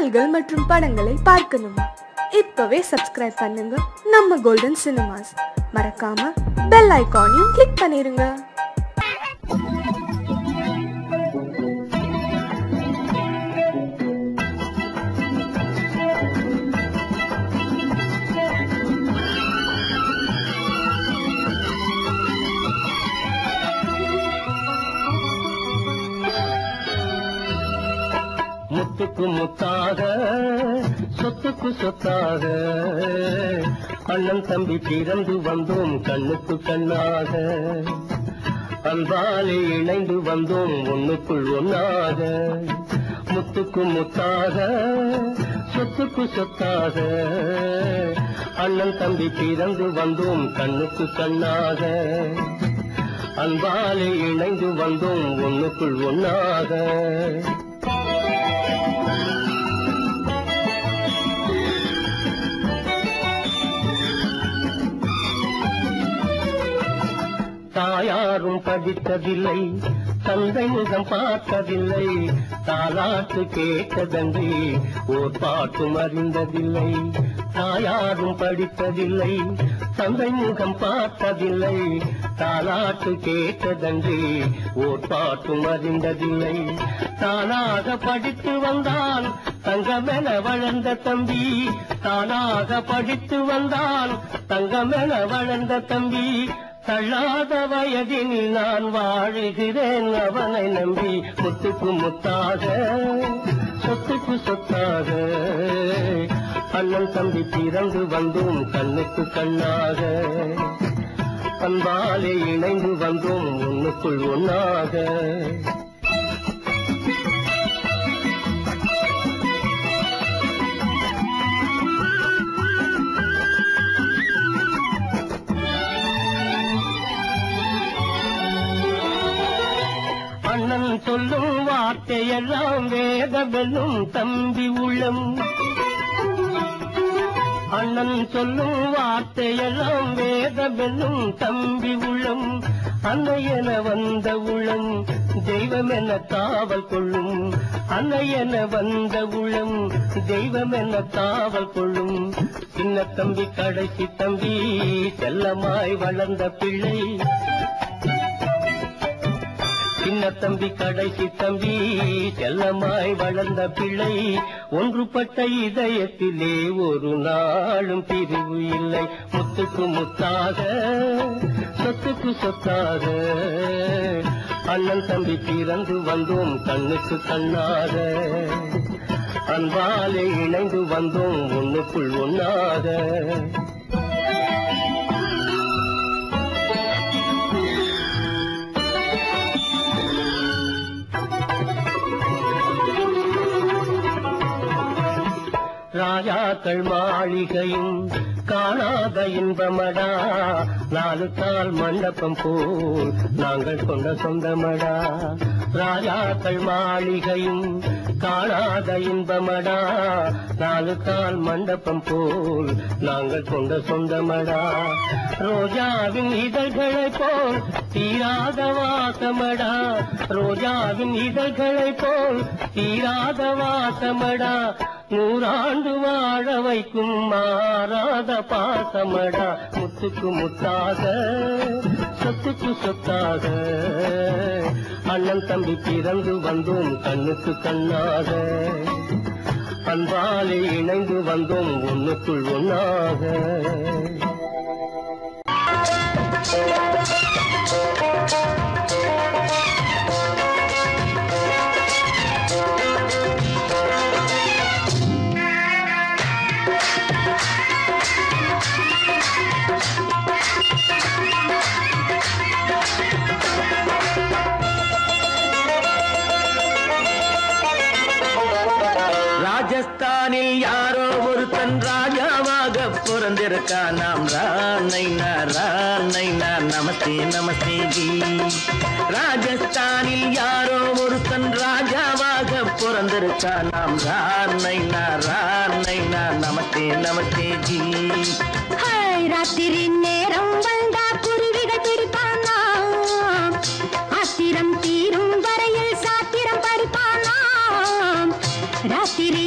பாடல்கள் மற்றும் படங்களை பார்க்கணுமா? இப்பவே சப்ஸ்கிரைப் பண்ணுங்க நம்ம Golden Cinemas. மறக்காம பெல் ஐகானையும் கிளிக் பண்ணிருங்க. मुत्तुक्कु मुत्ताग सोत्तुक्कु सोत्ताग अन्नन तंबी पिरंदु वंदोम कण्णुक्कु कण्णाग अन्बाले इणैंदु वंदोम उन्नुक्कुल उन्नाग मुत्तुक्कु मुत्ताग सोत्तुक्कु सोत्ताग अन्नन तंबी पिरंदु वंदोम कण्णुक्कु कण्णाग अन्बाले इणैंदु वंदोम उन्नुक्कुल उन्नाग தாயாரும் படித்ததில்லை தந்தை முகம் பார்த்ததில்லை தாலாட்டு கேட்டதன்றி ஓர் பாட்டும் அறிந்ததில்லை தாயாரும் படித்ததில்லை தந்தை முகம் பார்த்ததில்லை தாலாட்டு கேட்டதன்றி ஓர் பாட்டும் அறிந்ததில்லை தானாக படித்து வந்தான் தங்கமென வளர்ந்த தம்பி தானாக படித்து வந்தான் தங்கமென வளர்ந்த தம்பி தள்ளாத வயதில் நான் வாழுகிறேன் அவனை நம்பி முத்துக்கு முத்தாக சொத்துக்கு சொத்தாக அண்ணன் தம்பி பிறந்து வந்தோம் கண்ணுக்கு கண்ணாக அன்பாலே இணைந்து வந்தோம் ஒன்றுக்குள் ஒன்றாக அண்ணன் சொல்லும் வார்த்தையெல்லாம் வேதவெல்லும் தம்பி உள்ளம் அண்ணன் சொல்லும் வார்த்தையெல்லாம் வேதவெல்லும் தம்பி உள்ளம் அன்னையென வந்த உள்ளம் தெய்வமென காவல் கொள்ளும் அன்னையென வந்த உள்ளம் தெய்வமென காவல் கொள்ளும் சின்ன தம்பி கடைசி தம்பி செல்லமாய் வளர்ந்த பிள்ளை சின்ன தம்பி கடைசி தம்பி செல்லமாய் வளர்ந்த பிள்ளை ஒன்றுபட்ட இதயத்திலே ஒரு நாளும் பிரிவு இல்லை முத்துக்கு முத்தாக சொத்துக்கு சொத்தாக அண்ணன் தம்பி பிறந்து வந்தோம் கண்ணுக்கு கண்ணாக அன்பாலே இணைந்து வந்தோம் ஒன்றுக்குள் ஒன்றாக ராஜாக்கள் மாளிகையும் காணாத இன்பமடா நாலு கால் மண்டபம் போல் நாங்கள் கொண்ட சொந்தமடா ராஜாக்கள் மாளிகையும் காணாத இன்பமடா நாலு கால் மண்டபம் போல் நாங்கள் கொண்ட சொந்தமடா ரோஜாவின் இதழ்களைப் போல் தீராத வாசமடா ரோஜாவின் இதழ்களைப் போல் தீராத வாசமடா நூறாண்டு வாழ வைக்கும் மாறாத பாசமடா முத்துக்கு முத்தாக சொத்துக்கு சொத்தாக அண்ணன் தம்பி பிறந்து வந்தோம் கண்ணுக்கு கண்ணாக அன்பாலே இணைந்து வந்தோம் ஒன்றுக்குள் ஒன்றாக. ராஜஸ்தானில் யாரோ ஒரு தன் ராஜாவாக பிறந்திருக்கா நாம் ராணைனா நமஸ்தே நமஸ்தே ஜி. ராஜஸ்தானில் யாரோ ஒரு தன் ராஜாவாக பிறந்திருக்கா நாம் ராணைனா நமஸ்தே நமஸ்தே ஜி. ஹாய் ராத்திரி நேரம் வந்தா குருவிகள் பிடிப்பானா ஆத்திரம் தீரும் வரையில் சாத்திரம் படிப்பானா ராத்திரி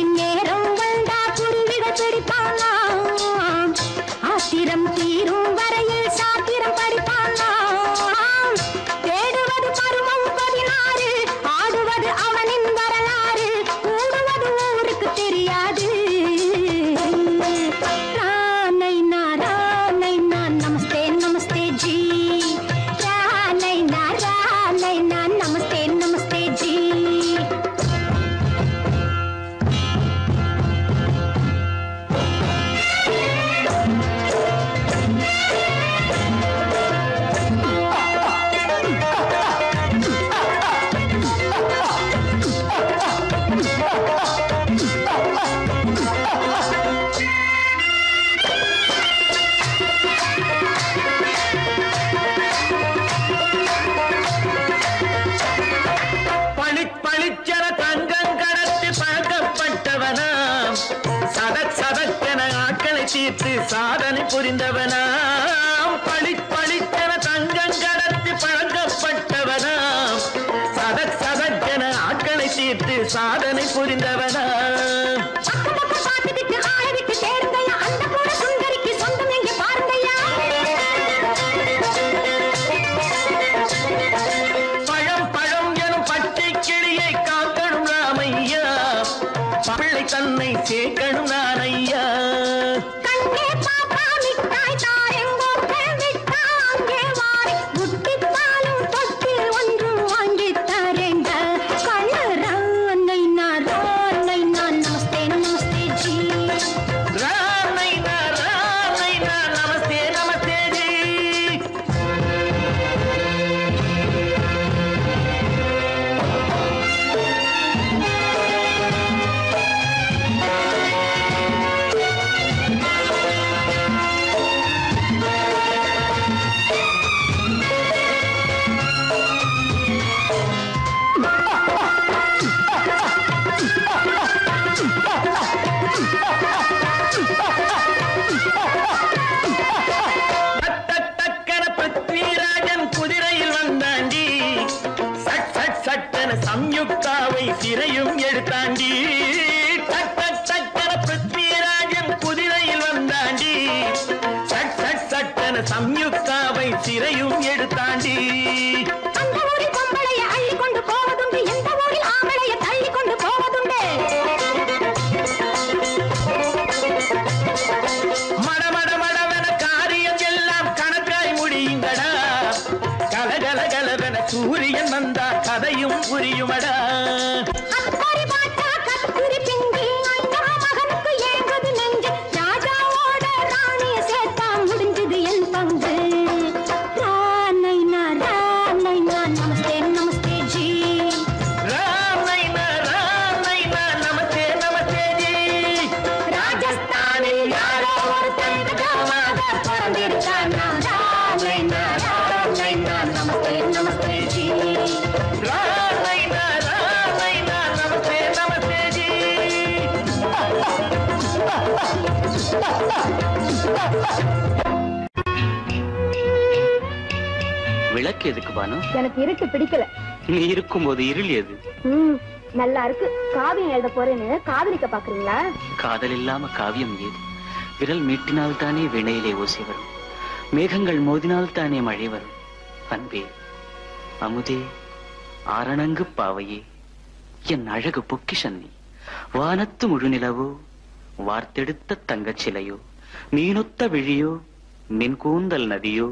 நதியோ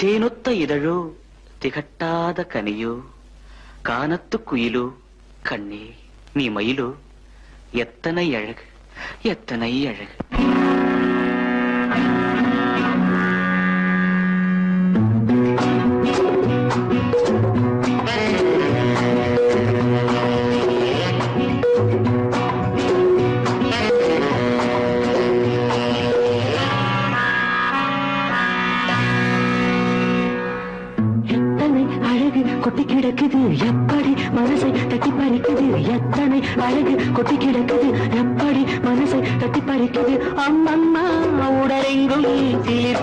தேனொத்த இதழோ திகட்டாத கனியோ கானத்து குயிலோ கண்ணே நீ மயிலோ எத்தனை அழகு எத்தனை அழகு.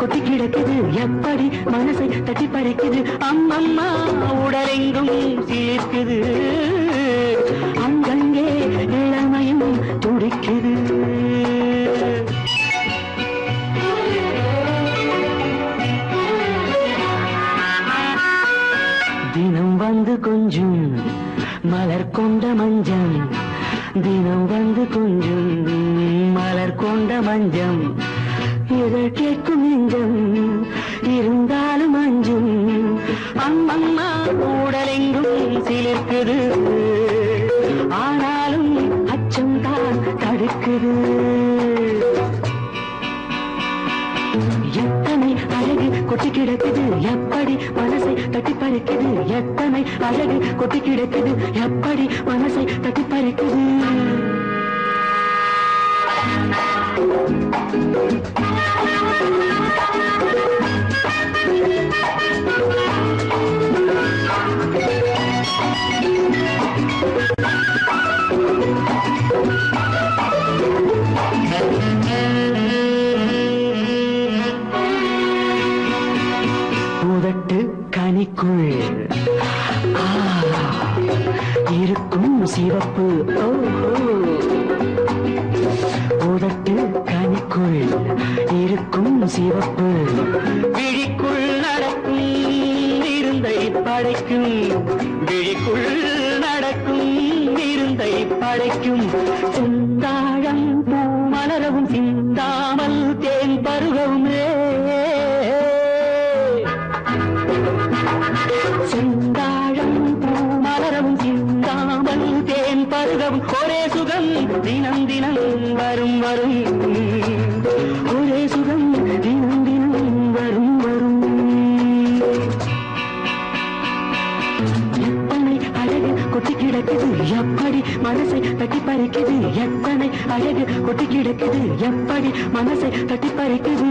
கொட்டி கிடக்குது எப்படி மனசை தட்டி படைக்குது அம்மம்மா உடலெங்கும் சீர்க்குது அங்கங்கே இளமையும் துடிக்குது தினம் வந்து கொஞ்சம் மலர் கொண்ட மஞ்சள் தினம் வந்து கொஞ்சம் மலர் கொண்ட மஞ்சள் இதழ் கேட்கும் நெஞ்சம் இருந்தாலும் அஞ்சும் அம்மம்மா உடலெங்கும் சிலிர்க்குது ஆனாலும் அச்சம் தான் தடுக்குது எத்தனை அழகு கொட்டி கிடக்குது எப்படி மனசை தட்டி பறிக்குது எத்தனை அழகு கொட்டி கிடக்குது எப்படி மனசை தட்டி பறிக்குது கனிக்குள் இருக்கும் சிவப்பு உதட்டு கனிக்குள் இருக்கும் சிவப்பு விழிக்குள் நடக்கும் இருந்தை படைக்கும் விழிக்குள் நடக்கும் இருந்தை படைக்கும் சிந்தாழம் பூ மலரவும் சிந்தாமல் தேன் பருகவும் செந்தாழம் பூ மலரவும் சிந்தாமல் தேன் பருகவும் ஒரே சுகம் தினம் தினம் வரும் வரும் ஒரே சுகம் தினம் தினம் வரும் வரும் எத்தனை அழகு கொட்டி கிடக்குது எப்படி மனசை தட்டி பறிக்குது எத்தனை அழகு கொட்டி கிடக்குது எப்படி மனசை தட்டி பறிக்குது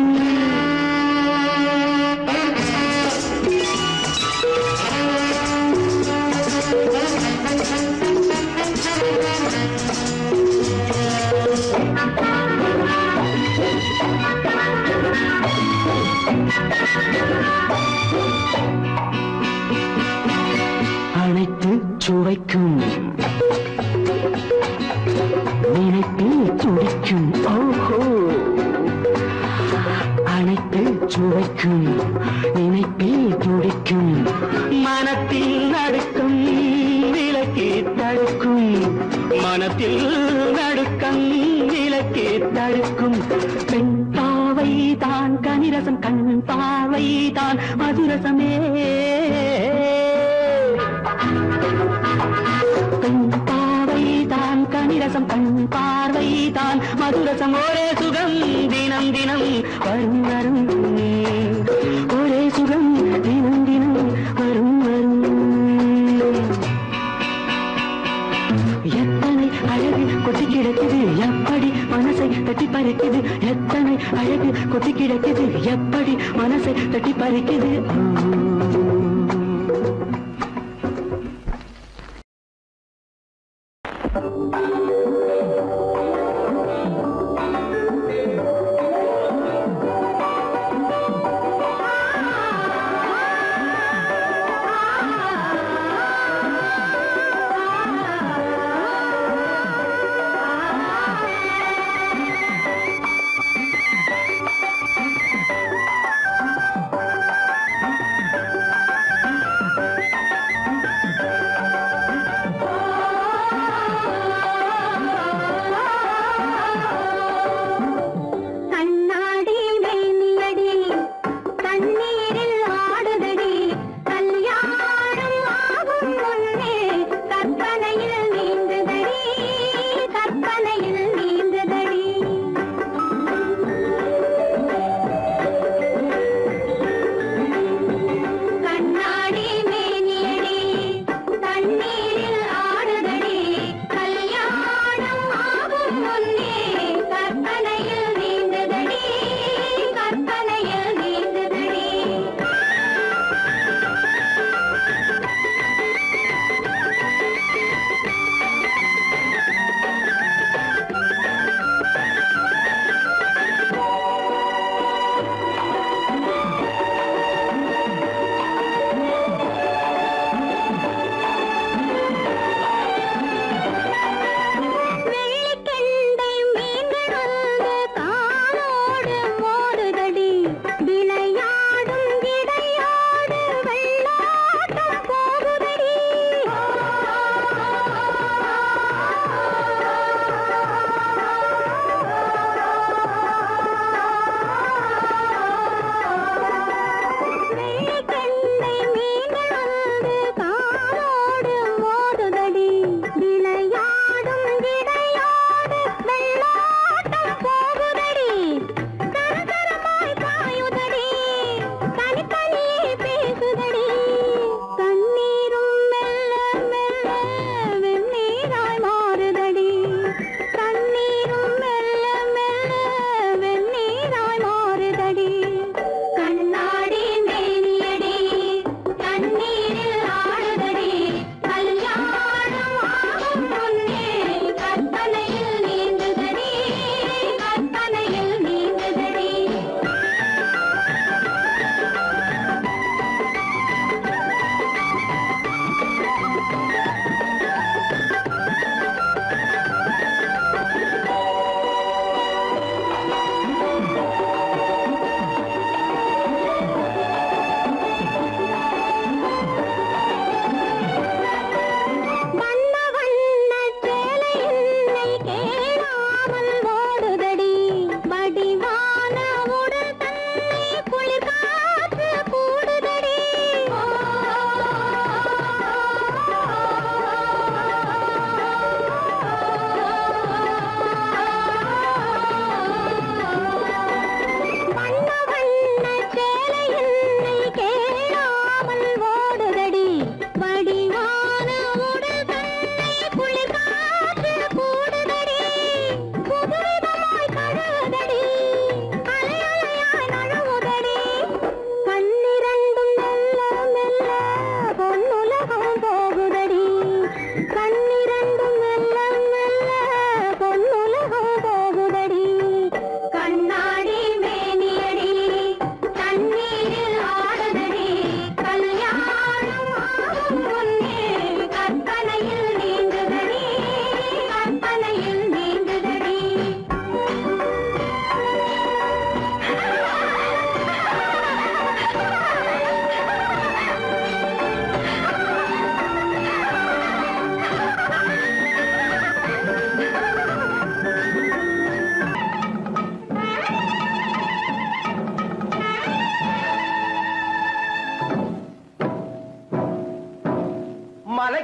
அனைத்து சுவைக்கும் நினைப்பில் துடிக்கும் ஓஹோ அனைத்து சுவைக்கும் நினைப்பில் துடிக்கும் மனத்தில் நடுக்கும் விலக்கி தடுக்கும் மனத்தில் நடுக்கம் விலக்கி தடுக்கும் பெண் பாவை தான் கனிரசம் கண் பாவை தான் மதுரசமே கண் பாவை தான் கனிரசம் கண் பார்வை தான் மதுரசம் ஒரே சுகம் தினம் தினம் வரும் வரும் ஒரே சுகம் தினம் தினம் வரும் வரும் எத்தனை அழகு கொட்டி கிடக்குது எப்படி மனசை தட்டி பறிக்குது எத்தனை அழகு கொட்டி கிடக்குது எப்படி மனசை தட்டி பறிக்குது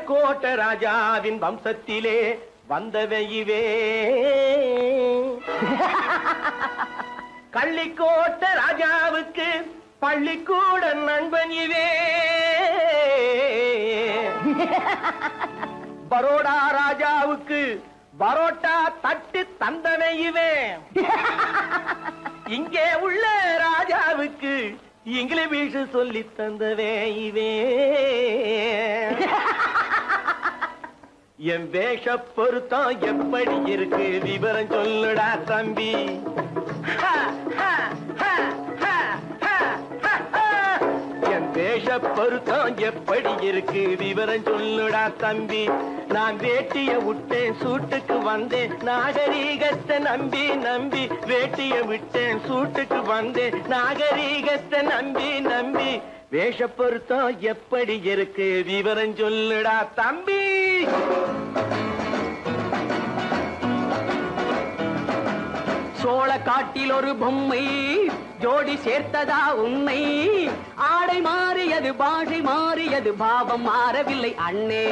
கோட்ட ராஜாவின் வம்சத்திலே வந்தவையிவே. கள்ளிக்கோட்ட ராஜாவுக்கு பள்ளிக்கூட நண்பன் இவே. பரோடா ராஜாவுக்கு பரோட்டா தட்டு தந்தனை இவே. இங்கே உள்ள ராஜாவுக்கு इंग्लिश सोल्ली तंदवे इवे. एम वेश पोरुत्तम एप्पडी इरुक्कु विवरम सोल्लुडा तंबी. एम वेश पोरुत्तम एप्पडी इरुक्कु विवरम सोल्लुडा तंबी. நான் வேட்டியை விட்டேன் சூட்டுக்கு வந்தேன் நாகரீகத்தை நம்பி நம்பி. வேட்டியை விட்டேன் சூட்டுக்கு வந்தேன் நாகரீகத்தை நம்பி நம்பி. வேஷ பொருத்தம் எப்படி இருக்கு விவரம் சொல்லுடா தம்பி. சோள காட்டில் ஒரு பொம்மை जोड़ी சேர்த்ததா உன்னை. ஆடை மாறியது பாஷை மாறியது பாவம் மாறவில்லை அண்ணே.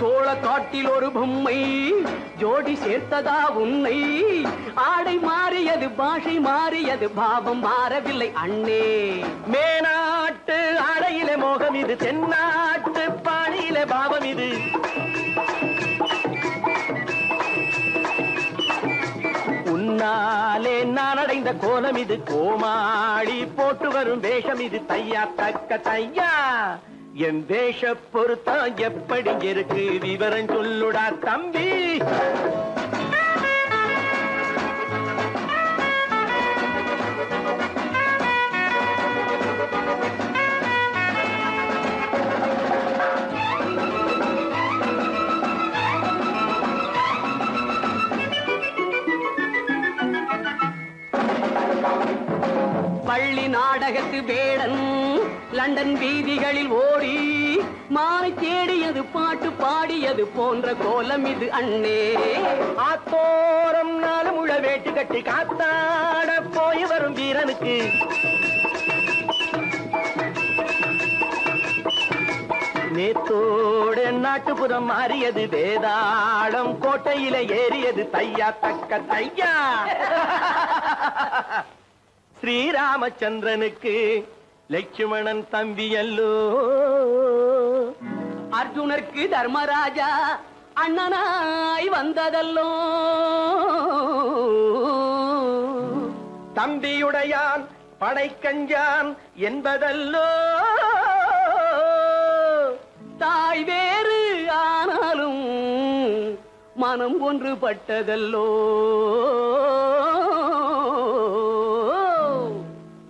சோள காட்டில் ஒரு பொம்மை ஜோடி சேர்த்ததா உன்னை. ஆடை மாறியது பாஷை மாறியது பாவம் மாறவில்லை அண்ணே. மேநாட்டு ஆடையிலே மோகம் இது தென்னாட்டு பாணியிலே பாவம் இது. நாலே நான் அடைந்த கோலம் இது கோமாளி போட்டு வரும் வேஷம் இது தையா தக்க தையா. என் வேஷ பொருத்தம் எப்படி இருக்கு விவரம் சொல்லுடா தம்பி. பள்ளி நாடகத்து வேடன் லண்டன் வீதிகளில் ஓடி மாறி தேடியது பாட்டு பாடியது போன்ற கோலம் இது அண்ணே. ஆத்தோரம் நாலு முழ வேட்டு கட்டி காத்தாட போய் வரும் வீரனுக்கு. நேத்தோடு நாட்டுப்புறம் மாறியது வேதாளம் கோட்டையில ஏறியது தையா தக்க தையா. श्रीरामचंद्रनुक्कु लक्ष्मणन तंबियल्लो. अर्जुनर्क्कु धर्मराजा अन्ननाय वंददल्लो. तंबियुडयान पड़ैकंजान एन्बदल्लो. ताय वेरु आनालुम मनम ओन्रु पट्टदल्लो.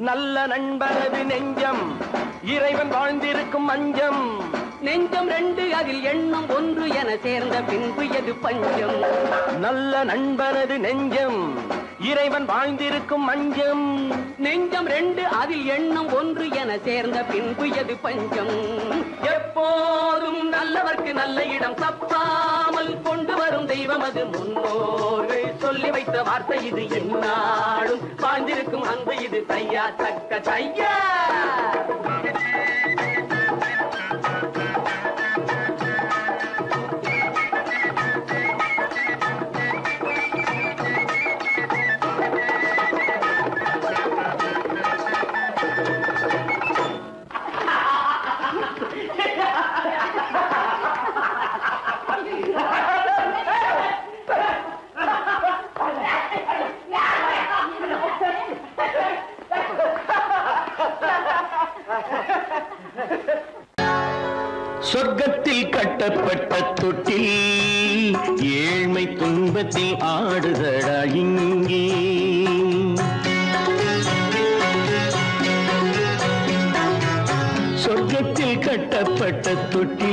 நல்ல நண்பரது நெஞ்சம் இறைவன் வாழ்ந்திருக்கும் மஞ்சம். நெஞ்சம் ரெண்டு அதில் எண்ணம் ஒன்று என சேர்ந்த பின்பு எது பஞ்சம். நல்ல நண்பரது நெஞ்சம் இறைவன் வாழ்ந்திருக்கும் மஞ்சம். நெஞ்சம் ரெண்டு அதில் எண்ணம் ஒன்று என சேர்ந்த பின்பு எது பஞ்சம். எப்போதும் நல்லவர்க்கு நல்ல இடம் தப்பாமல் கொண்டு வரும் தெய்வம் அது முன்னோர்கள் சொல்லி வைத்த வார்த்தை இது. என்னாலும் வாழ்ந்திருக்கும் அன்பு இது தையா தக்க தையா. சொர்க்கத்தில் கட்டப்பட்ட தொட்டில் ஏழ்மை துன்பத்தில் ஆடுதடா இங்கே. சொர்க்கத்தில் கட்டப்பட்ட தொட்டில்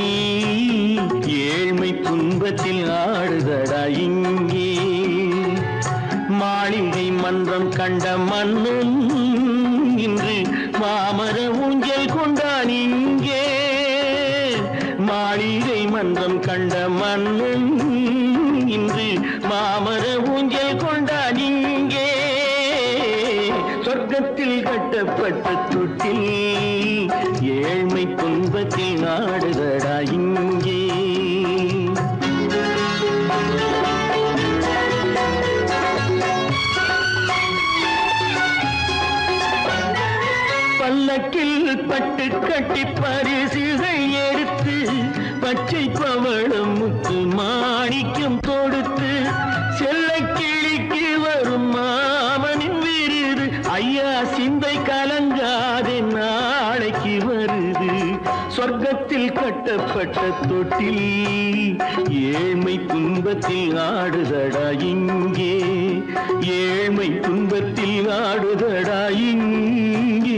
ஏழ்மை துன்பத்தில் ஆடுதடா இங்கே. மாளிகை மன்றம் கண்ட மன்னன் இன்று மாமர ஊஞ்சல் கொண்டான் இங்கே. மாளிகை மன்றம் கண்ட மன்னன் இன்று மாமர ஊஞ்சல் கொண்டான் இங்கே. சொர்க்க கரத்தில் கட்டப்பட்ட தொட்டில் ஏழ்மை துன்பத்தின் ஆடுதடா இங்கே பல்லக்கில் பட்டு கட்டி பரிசிசை எடுத்து பச்சை பவளம் முத்து மாணிக்கம் கொடுத்து செல்லை கிளிக்கு வரும் மாமனின் விருது ஐயா சிந்தை கலங்காதே நாளைக்கு வருது சொர்க்கத்தில் கட்டப்பட்ட தொட்டில் ஏழ்மை துன்பத்தில் ஆடுதடா இங்கே ஏழ்மை துன்பத்தில் ஆடுதடா இங்கே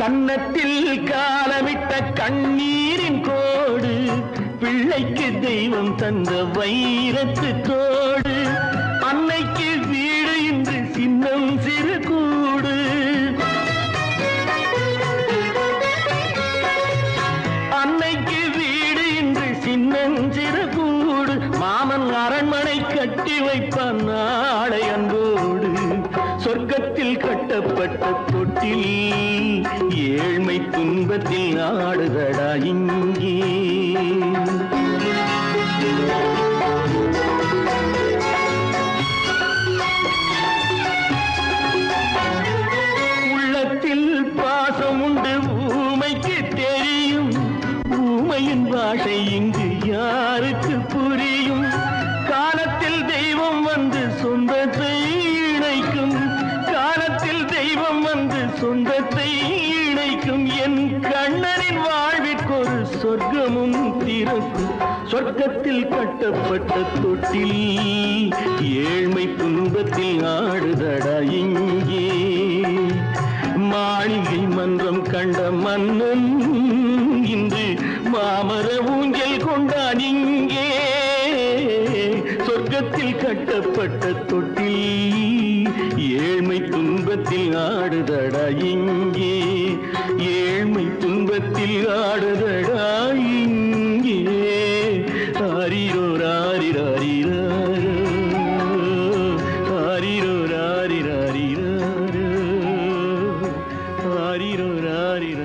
கன்னத்தில் காலமிட்ட கண்ணீரின் கோடு பிள்ளைக்கு தெய்வம் தந்த வைரத்து கோடு அன்னைக்கு வீடு இன்று சின்னம் சிறு கூடு அன்னைக்கு வீடு இன்று சின்னம் சிறு கூடு மாமன் அரண்மனை கட்டி வைப்பான் நாளை அன்போடு சொர்க்கத்தில் கட்டப்பட்ட தொட்டில் ஏழ்மை துன்பத்தில் ஆடுதடா இங்கே உள்ளத்தில் பாசம் உண்டு ஊமைக்கு தெரியும் ஊமையின் பாஷை இங்கு யாருக்கு புரியும் காலத்தில் தெய்வம் வந்து சொந்தத்தை இணைக்கும் காலத்தில் தெய்வம் வந்து சொந்தத்தை இணைக்கும் என் கண்ணனின் வாழ்விற்கு ஒரு சொர்க்கமும் திறக்கும் சொர்க்கத்தில் கட்டப்பட்ட தொட்டில் ஏழ்மை துன்பத்தில் ஆடுதடா இங்கே மாளிகை மன்றம் கண்ட மன்னன் இன்று மாமர ஊஞ்சல் கொண்டான் இங்கே சொர்க்கத்தில் கட்டப்பட்ட தொட்டில் ஏழ்மை துன்பத்தில் ஆடுதடா இங்கே ஏழ்மை துன்பத்தில் ஆடுதடா இங்கே ஹரிரோ ராரி ராரி ஹரிரோ ராரி ராரி ஹரிரோ ராரி ராரி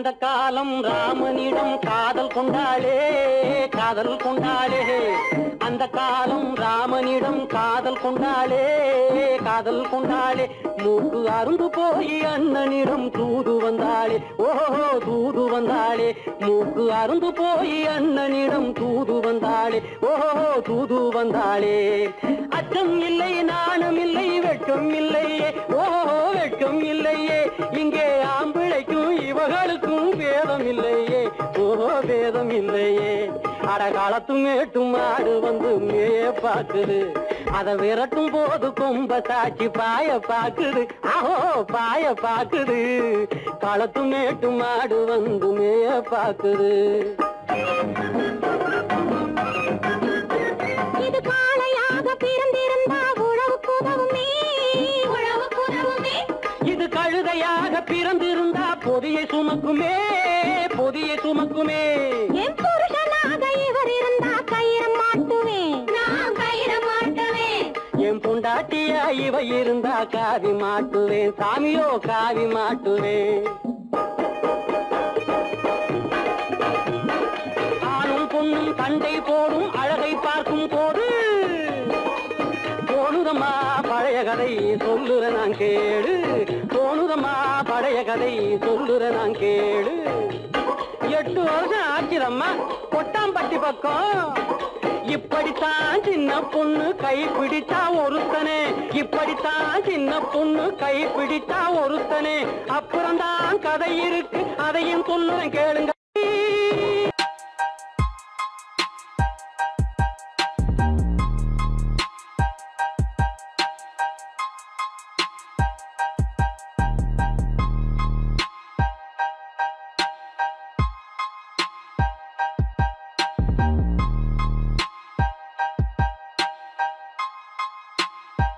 கடந்த காலம் ராமனிடம் காதல் கொண்டாளே அந்த காலம் ராமனிடம் காதல் கொண்டாளே மூக்கு அருந்து போய் அண்ணனிடம் தூது வந்தாளே மூக்கு அருந்து போய் அண்ணனிடம் தூது வந்தாளே அச்சம் இல்லை நாணம் இல்லை வெட்கம் இல்லையே இங்கே ஆம்பிளைக்கும் இவர்களுக்கும் வேதம் இல்லையே அடகாலத்து மேட்டு மாடு வந்து மேய பாக்குது அத விரட்டும் போது கொம்ப சாட்சி பாய பாக்குது காலத்து மேட்டு மாடு வந்து மேய பாக்குது இது காளையாக பிறந்திருந்தா உழவுக்குதவுமே இது கழுதையாக பிறந்திருந்தா பொதியை சுமக்குமே பொண்டாட்டியா இவ இருந்தா சாமியோ காவி மாட்டுவேன் ஆணும் பொண்ணும் சண்டை போடும் அழகை பார்க்கும் போது பழைய கதை சொல்லுற நான் கேடு 8 வருஷம் ஆச்சிரம்மா கொட்டாம்பட்டி பக்கம் இப்படித்தான் சின்ன பொண்ணு கை பிடித்தா ஒருத்தனே அப்புறம்தான் கதை இருக்கு அதையும் சொல்லுறேன் கேளுங்க.